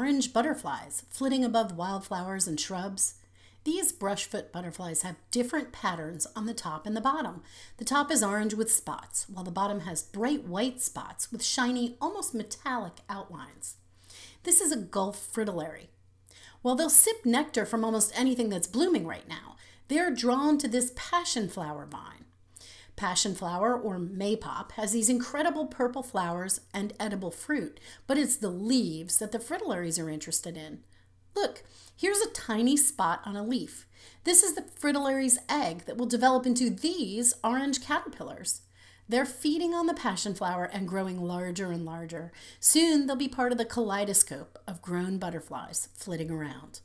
orange butterflies flitting above wildflowers and shrubs. These brushfoot butterflies have different patterns on the top and the bottom. The top is orange with spots, while the bottom has bright white spots with shiny, almost metallic outlines. This is a Gulf Fritillary. While they'll sip nectar from almost anything that's blooming right now, they're drawn to this passionflower vine. Passionflower, or maypop, has these incredible purple flowers and edible fruit, but it's the leaves that the fritillaries are interested in. Look, here's a tiny spot on a leaf. This is the fritillary's egg that will develop into these orange caterpillars. They're feeding on the passionflower and growing larger and larger. Soon they'll be part of the kaleidoscope of grown butterflies flitting around.